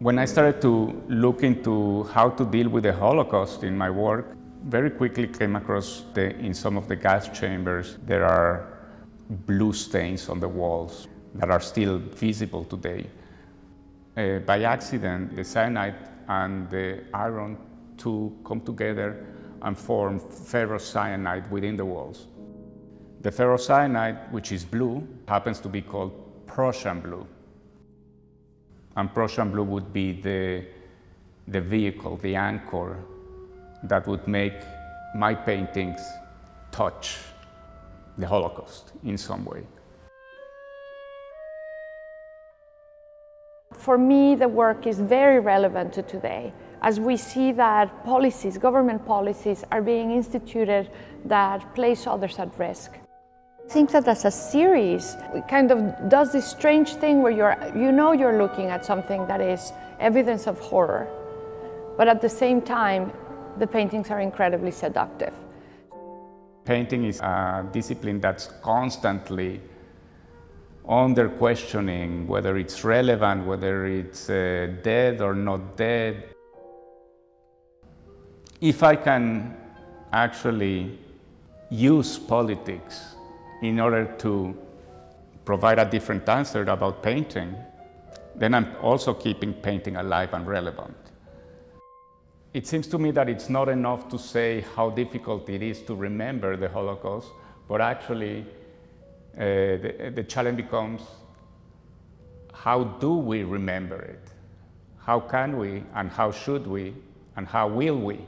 When I started to look into how to deal with the Holocaust in my work, very quickly came across in some of the gas chambers there are blue stains on the walls that are still visible today. By accident, the cyanide and the iron two come together and form ferrocyanide within the walls. The ferrocyanide, which is blue, happens to be called Prussian blue. And Prussian blue would be the vehicle, the anchor, that would make my paintings touch the Holocaust in some way. For me, the work is very relevant to today, as we see that policies, government policies, are being instituted that place others at risk. I think that as a series, it kind of does this strange thing where you're looking at something that is evidence of horror, but at the same time, the paintings are incredibly seductive. Painting is a discipline that's constantly under questioning whether it's relevant, whether it's dead or not dead. If I can actually use politics in order to provide a different answer about painting, then I'm also keeping painting alive and relevant. It seems to me that it's not enough to say how difficult it is to remember the Holocaust, but actually the challenge becomes, how do we remember it? How can we, and how should we, and how will we?